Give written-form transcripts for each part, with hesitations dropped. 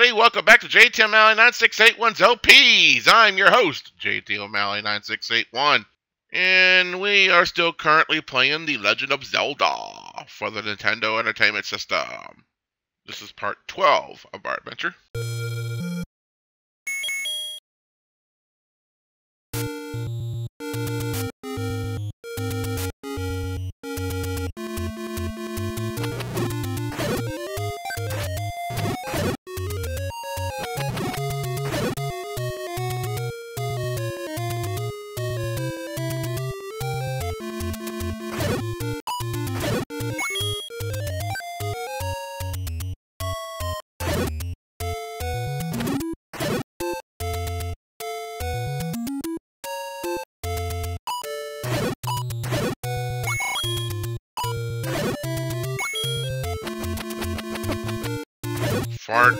everybody. Welcome back to jtomally9681's LPs. I'm your host, jtomally9681, and we are still currently playing The Legend of Zelda for the Nintendo Entertainment System. This is part 12 of our adventure. Fart.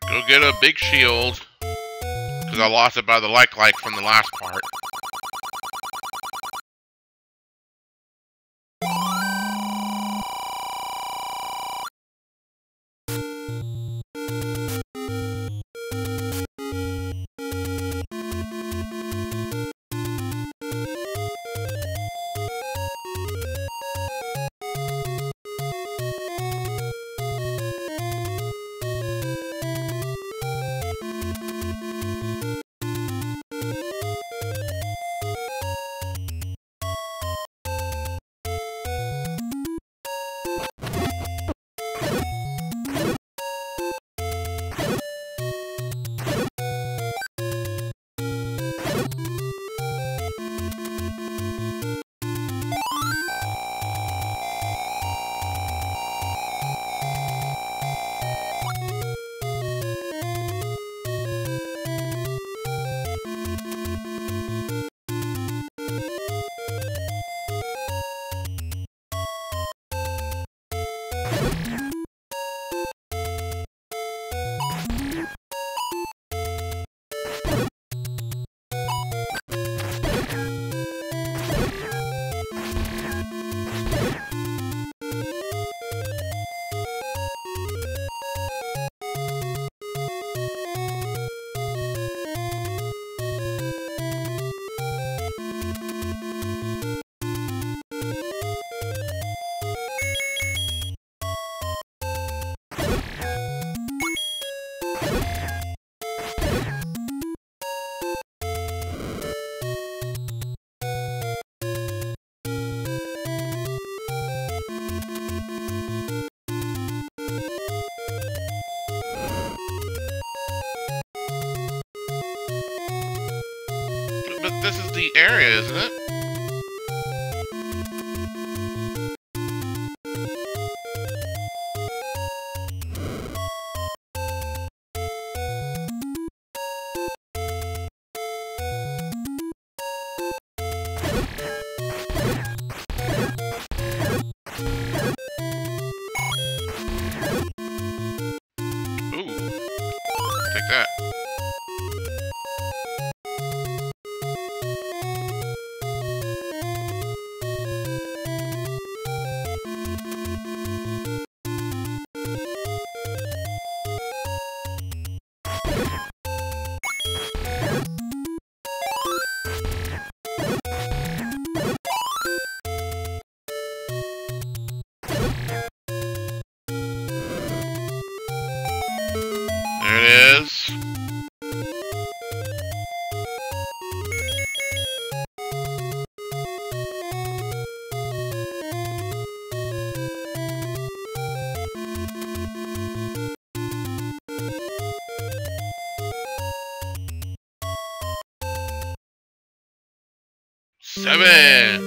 Go get a big shield, because I lost it by the like from the last part. This is the area, isn't it? Seven.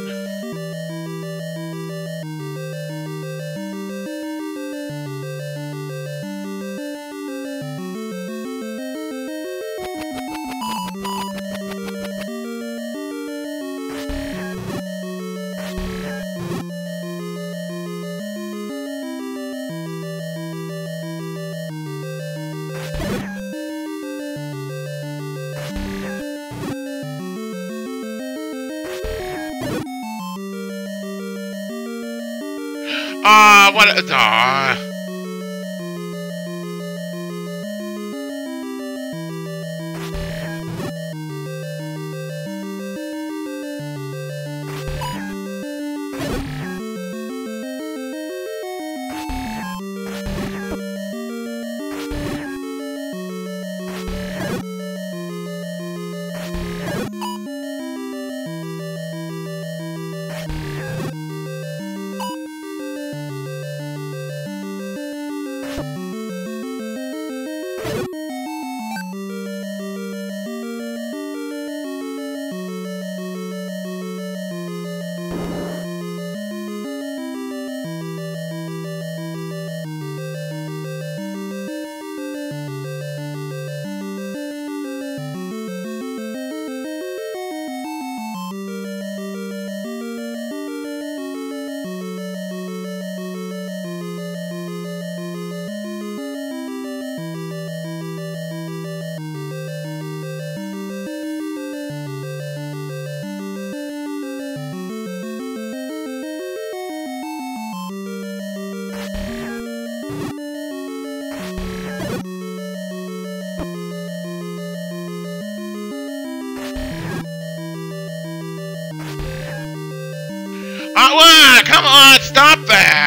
Come on, stop that!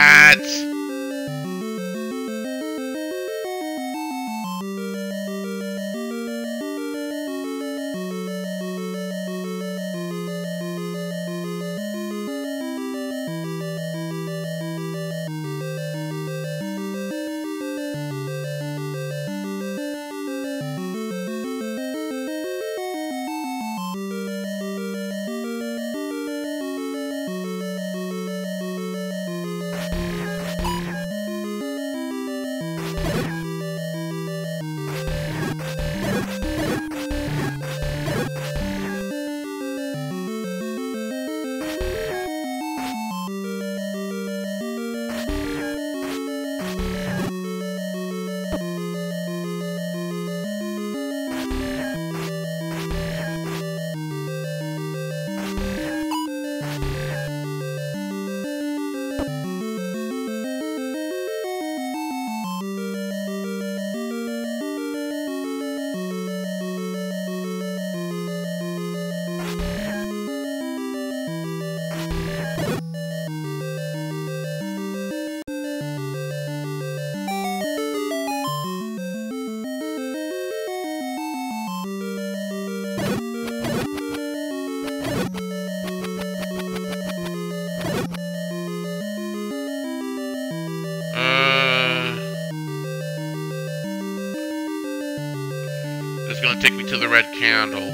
Take me to the red candle.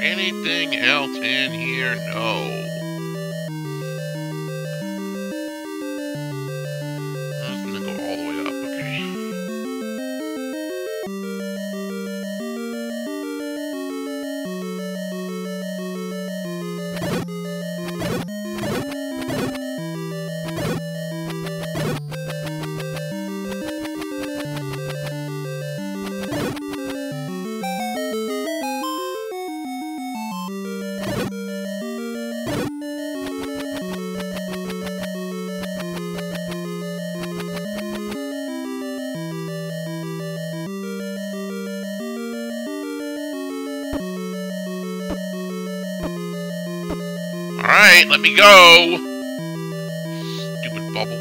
Anything else in here? No. I'm gonna go all the way up, okay. Alright, let me go! Stupid bubble.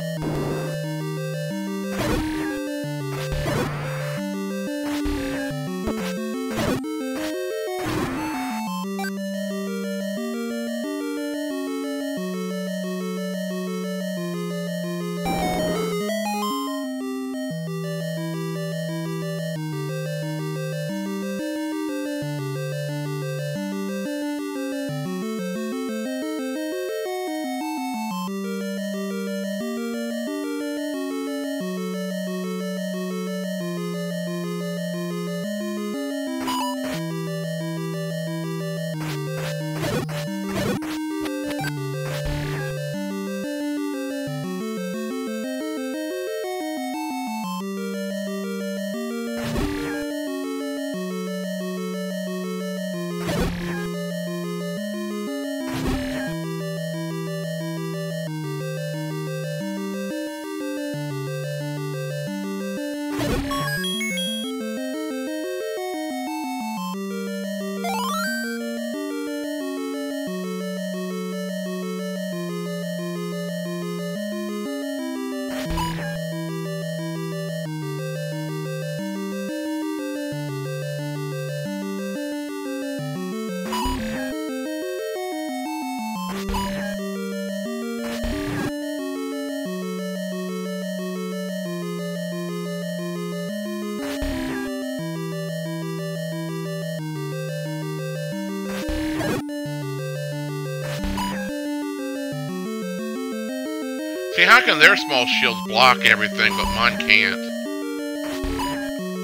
See, how can their small shields block everything, but mine can't?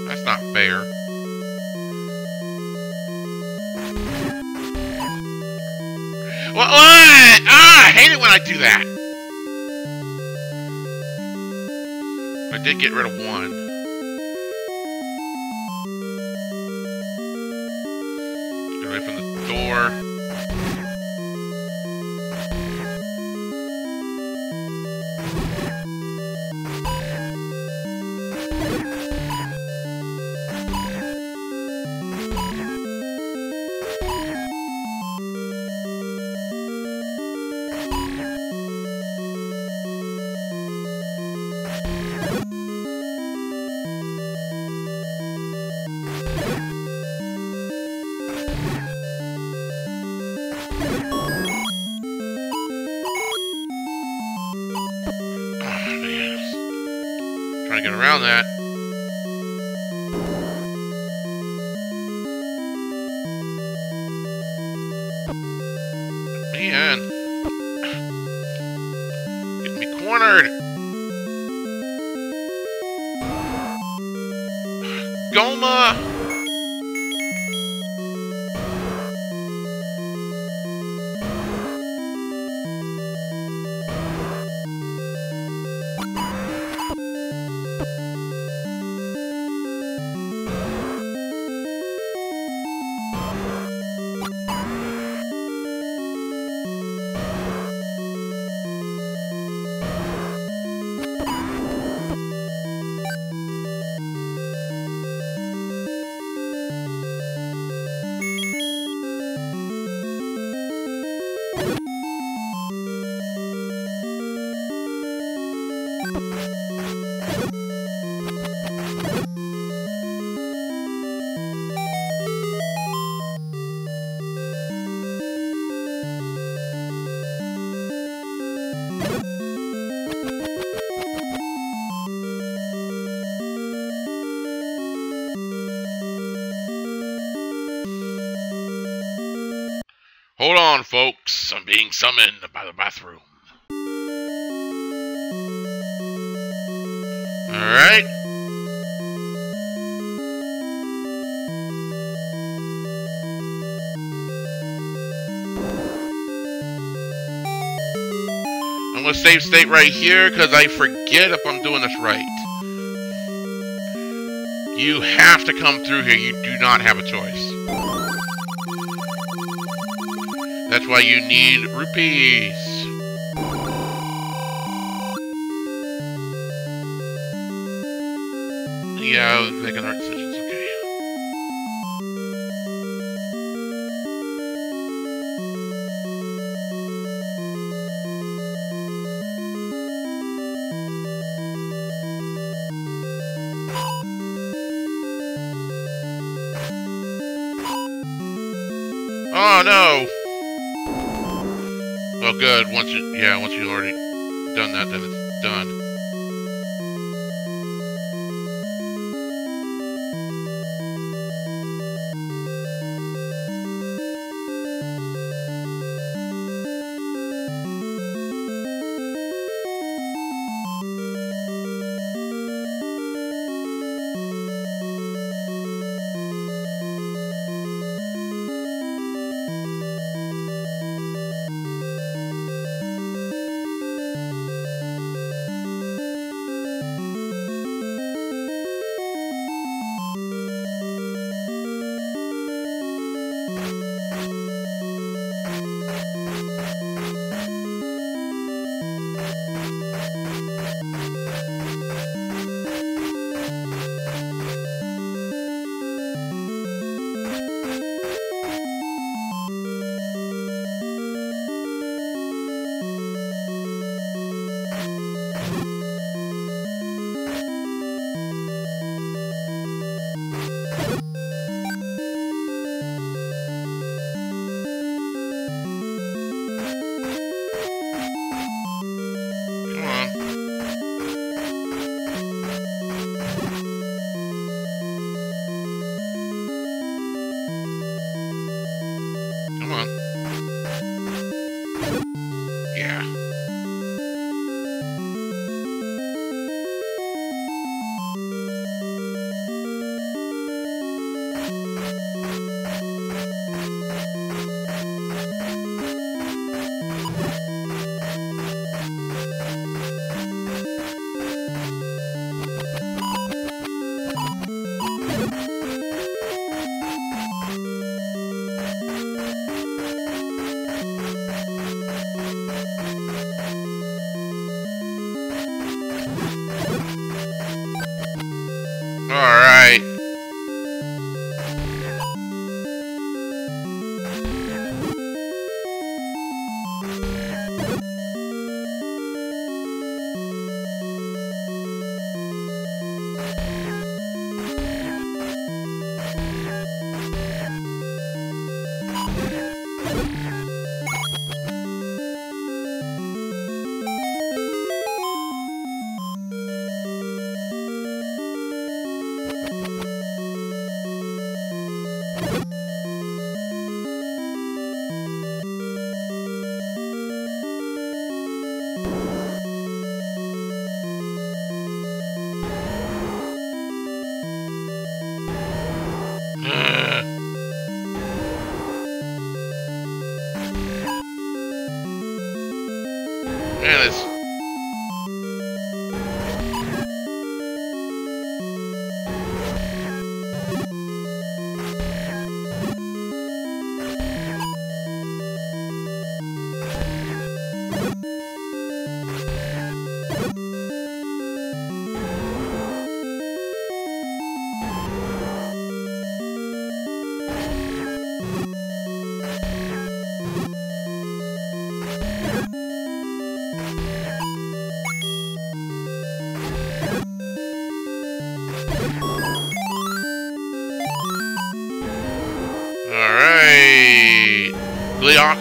That's not fair. What? Ah, I hate it when I do that! I did get rid of one. Get away from the door. Get around that. Man. Get me cornered. Goma. Hold on, folks. I'm being summoned by the bathroom. Alright. I'm going to save state right here because I forget if I'm doing this right. You have to come through here. You do not have a choice. That's why you need rupees. Yeah, I was making our decisions, okay. Oh no! Well, good. Once you've already done that, then it's done.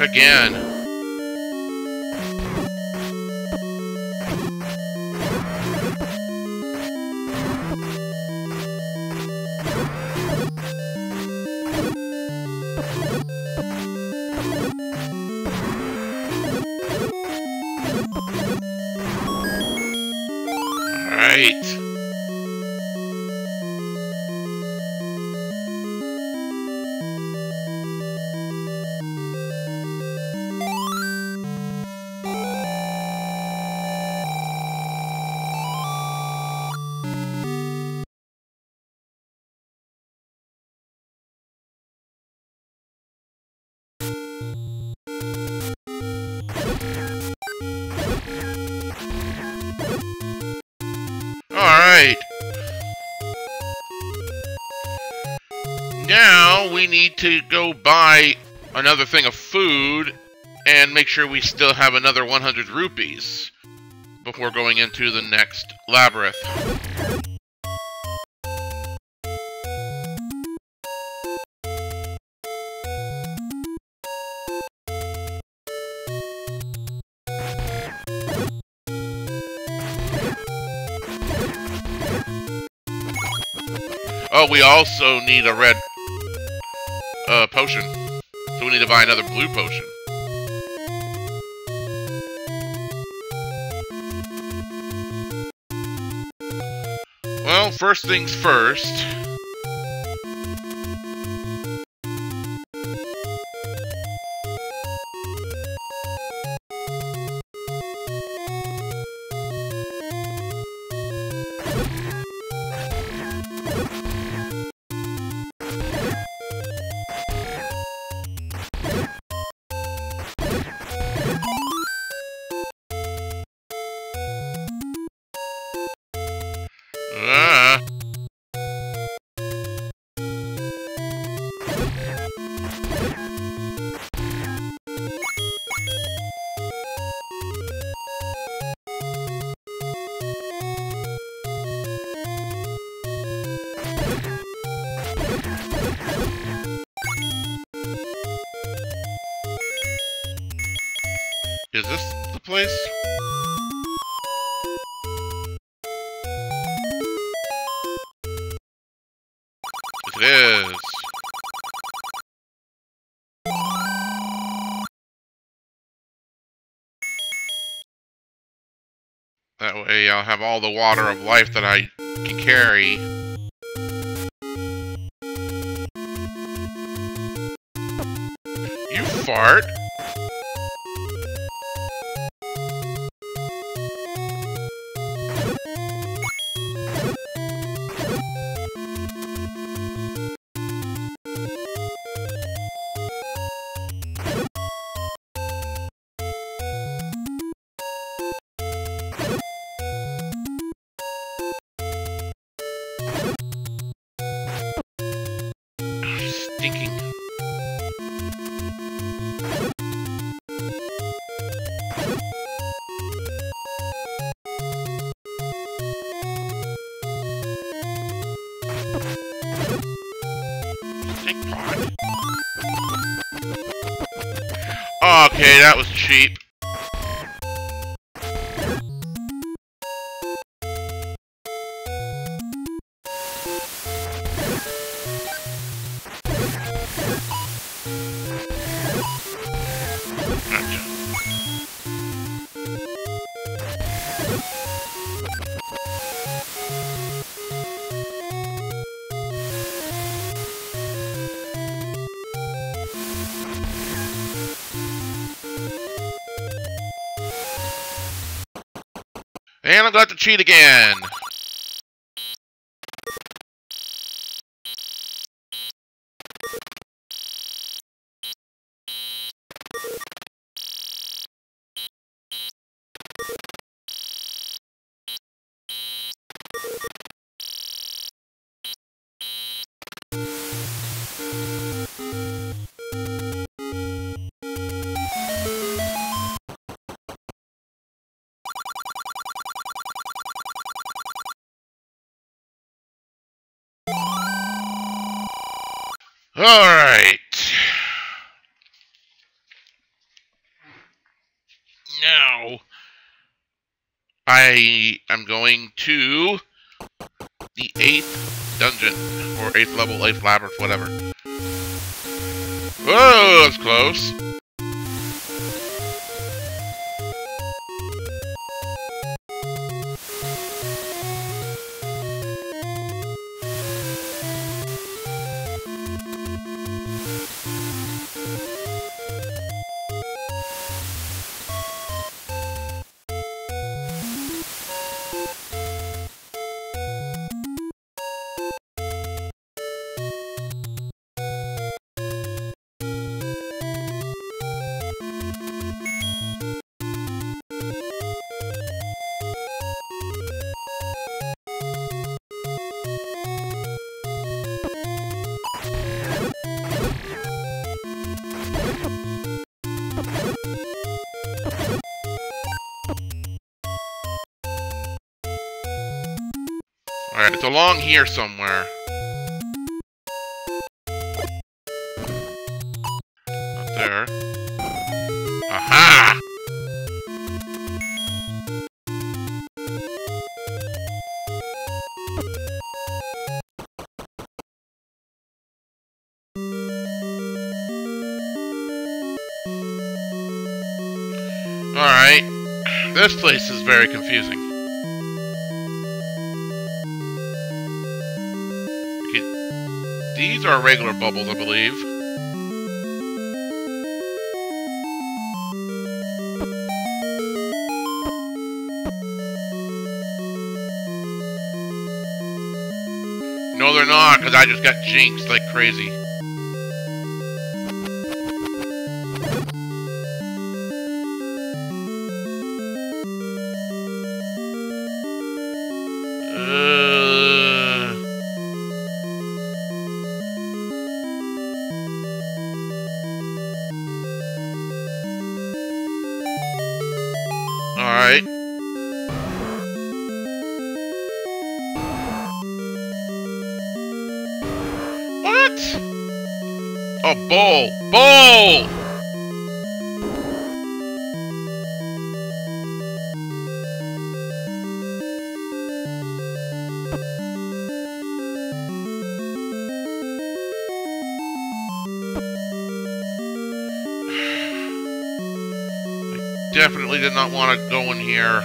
Again. Now we need to go buy another thing of food and make sure we still have another 100 rupees before going into the next labyrinth. Oh, we also need a red potion. So we need to buy another blue potion. Well, first things first. Is this the place? It is. That way I'll have all the water of life that I can carry. You fart? Okay, that was cheap. And I'm going to cheat again! Alright. Now, I am going to the 8th dungeon, or 8th level, 8th labyrinth, whatever. Whoa, that's close. Alright, it's along here somewhere. Up there. Aha! This place is very confusing. Okay. These are regular bubbles, I believe. No, they're not, because I just got jinxed like crazy. Bowl! Bowl! I definitely did not want to go in here.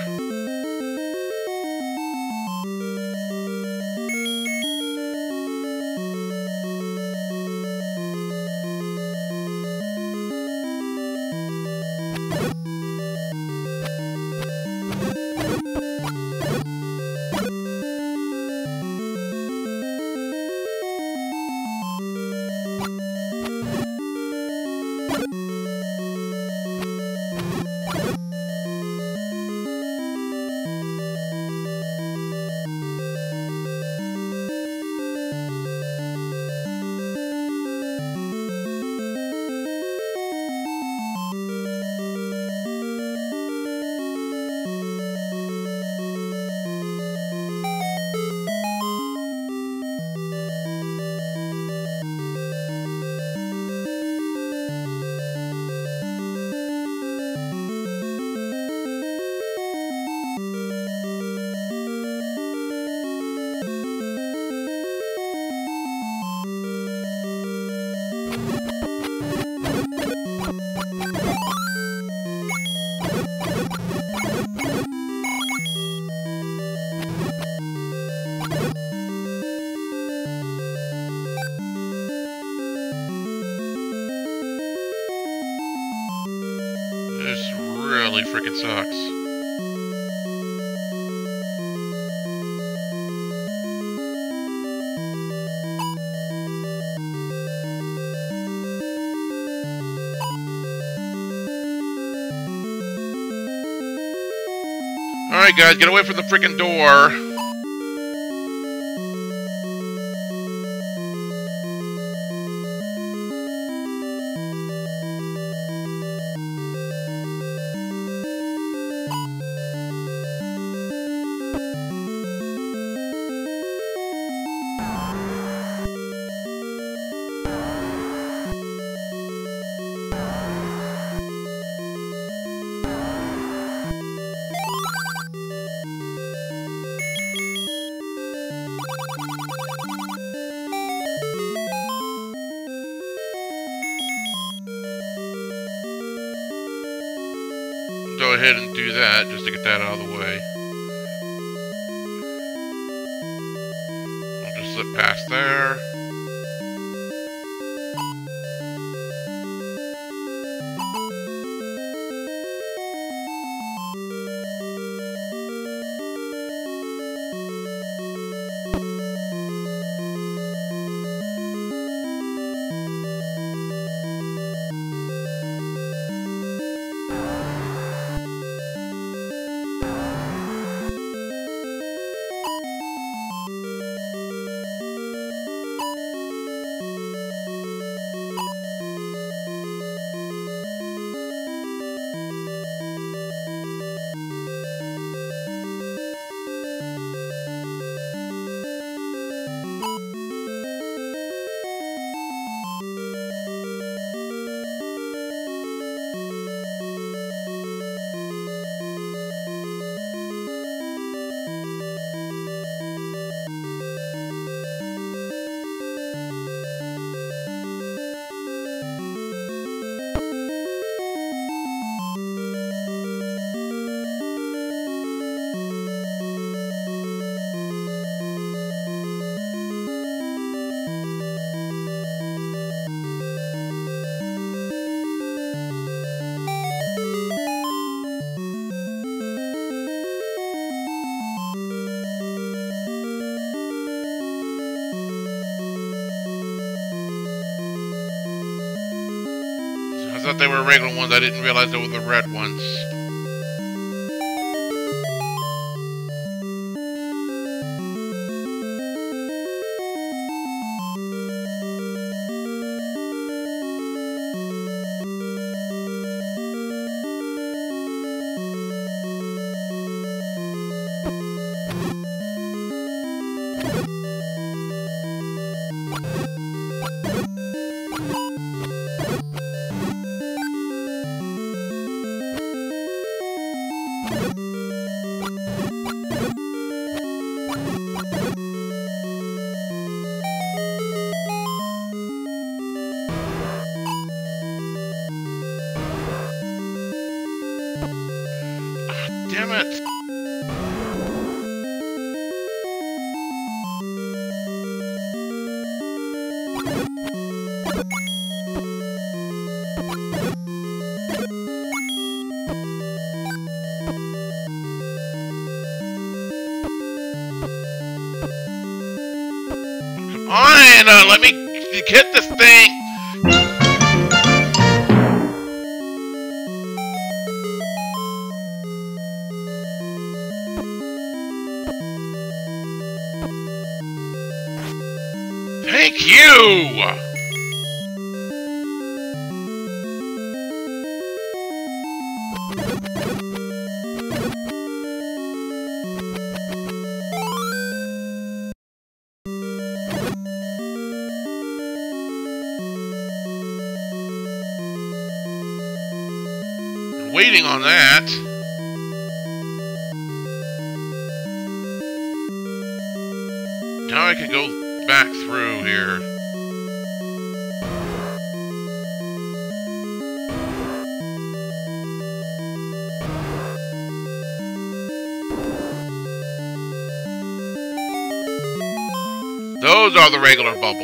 Freaking sucks. Alright guys, get away from the freaking door. Go ahead and do that, just to get that out of the way. I'll just slip past there. thought they were regular ones. I didn't realize they were the red ones. Let me get this thing! Thank you! Waiting on that. Now I can go back through here. Those are the regular bubbles.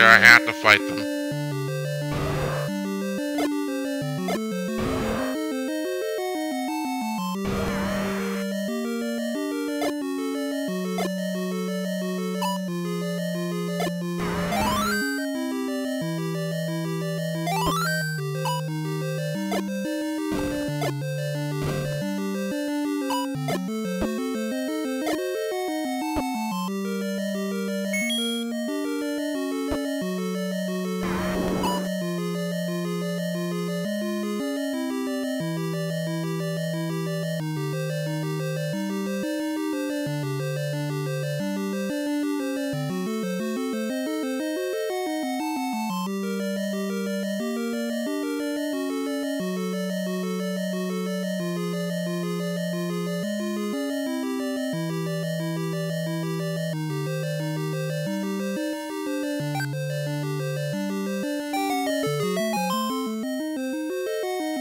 I have to fight them.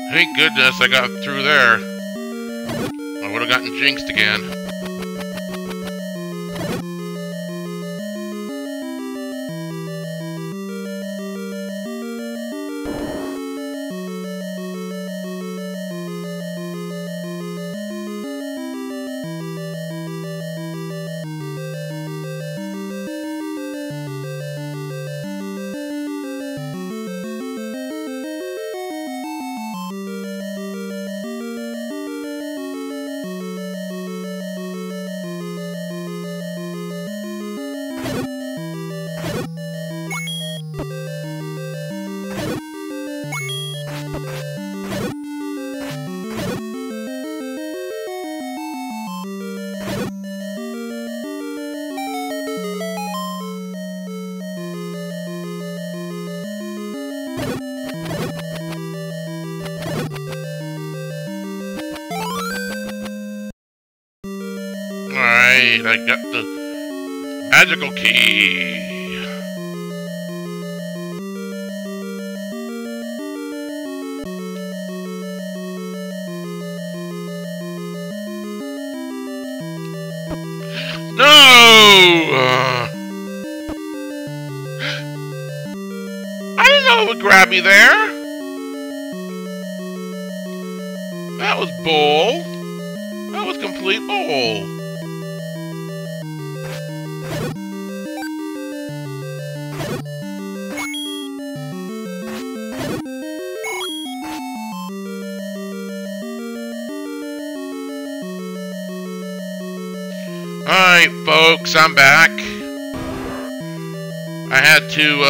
Thank goodness I got through there. I would have gotten jinxed again. I got the magical key. No! I didn't know it would grab me there. That was bull. That was complete bull. Alright, folks, I'm back. I had to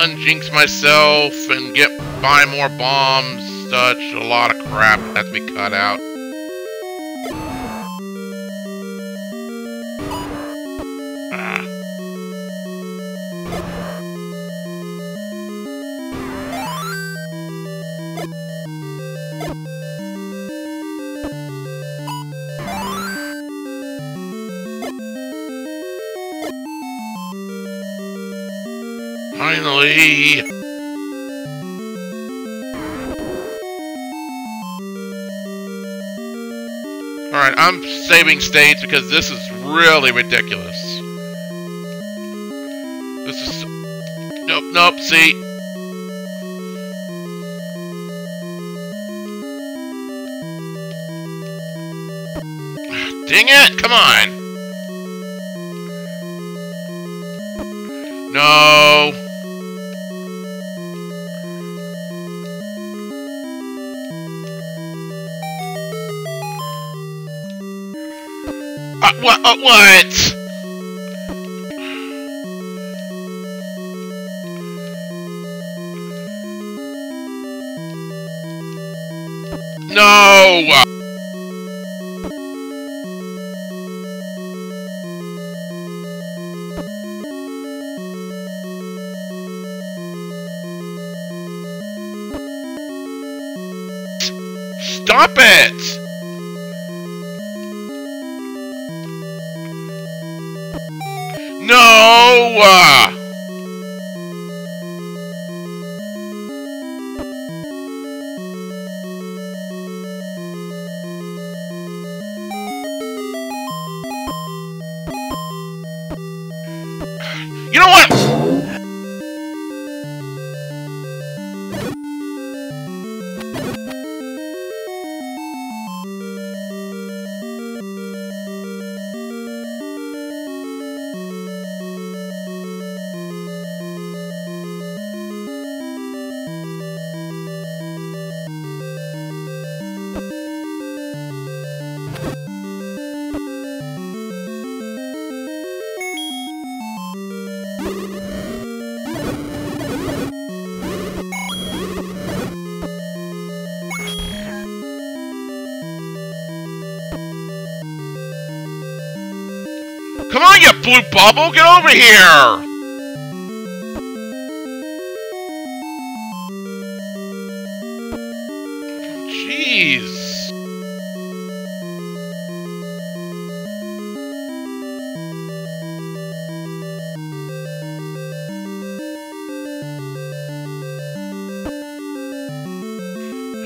unjinx myself and get buy more bombs. Such a lot of crap had to be cut out. Finally! Alright, I'm saving states because this is really ridiculous. This is... Nope, nope, see? Dang it! Come on! No! What? No! Stop it! No! You know what? Come on, you blue bubble! Get over here! Jeez.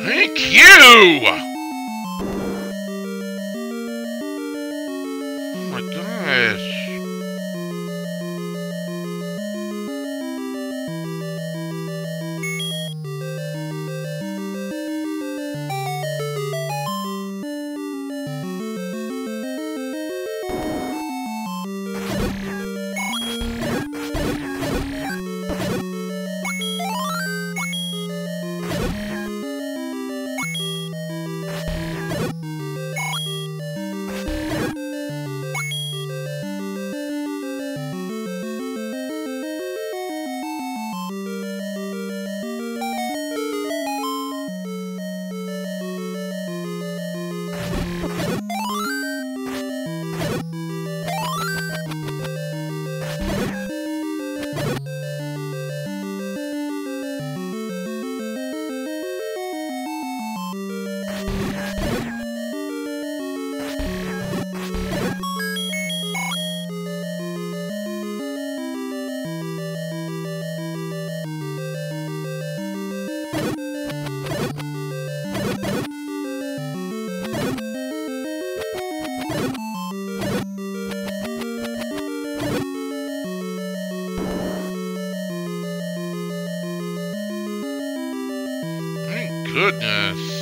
Thank you! Goodness.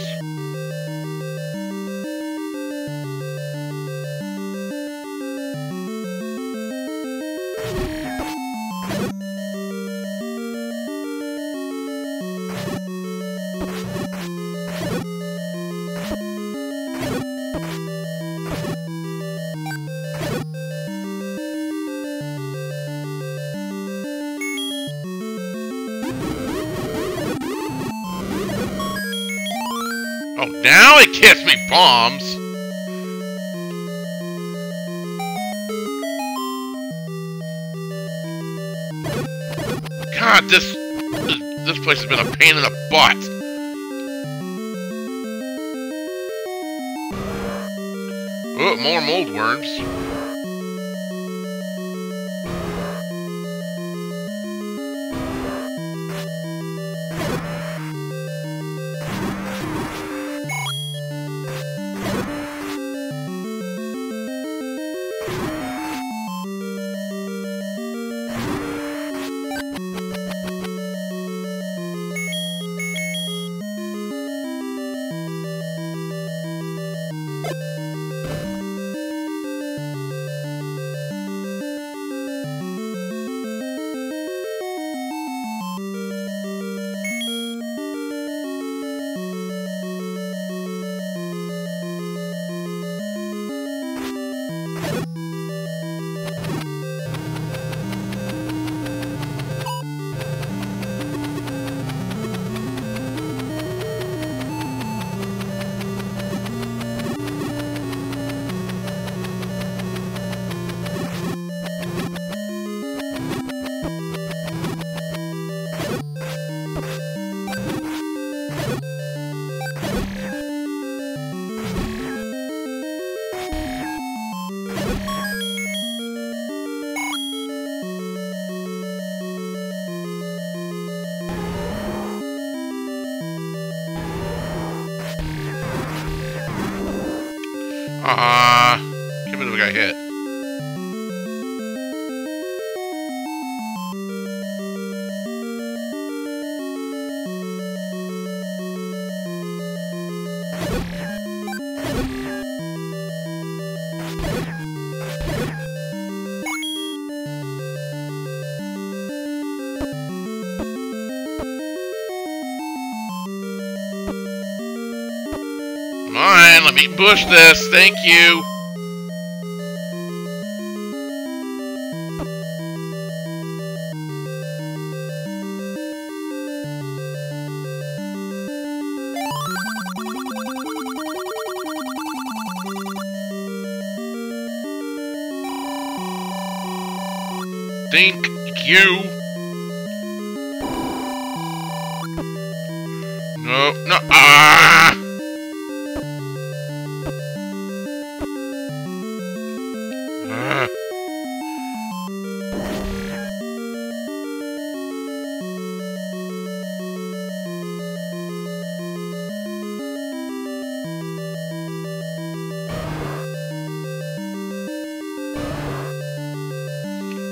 Now it gets me bombs! God, this place has been a pain in the butt! Oh, more mold worms. Ah, can't believe we got hit. Let me push this. Thank you. Thank you. No, no. Ah!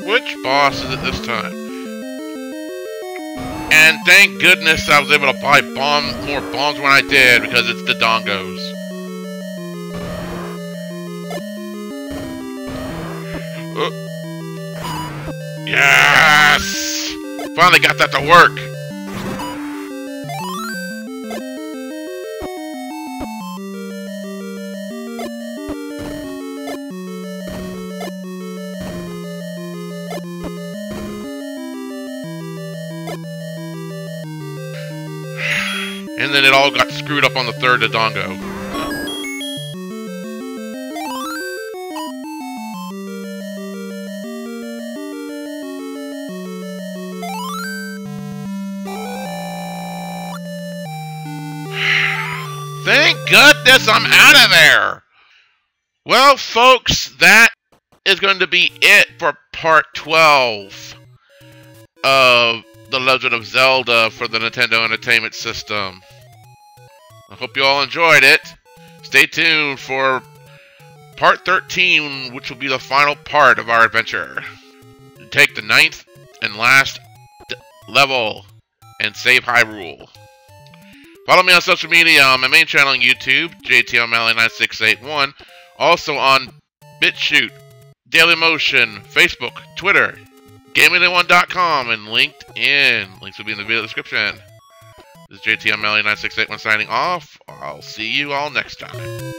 Which boss is it this time? And thank goodness I was able to buy more bombs when I did, because it's the Dongos. Oh. Yes! Finally got that to work. And then it all got screwed up on the third Dodongo. Thank goodness I'm out of there! Well, folks, that is going to be it for part 12 of The Legend of Zelda for the Nintendo Entertainment System. I hope you all enjoyed it. Stay tuned for part 13, which will be the final part of our adventure. Take the 9th and last level and save Hyrule. Follow me on social media on my main channel on YouTube, jtomally9681. Also on BitChute, Dailymotion, Facebook, Twitter, Gaming1.com, and LinkedIn. Links will be in the video description. This is jtomally9681 signing off. I'll see you all next time.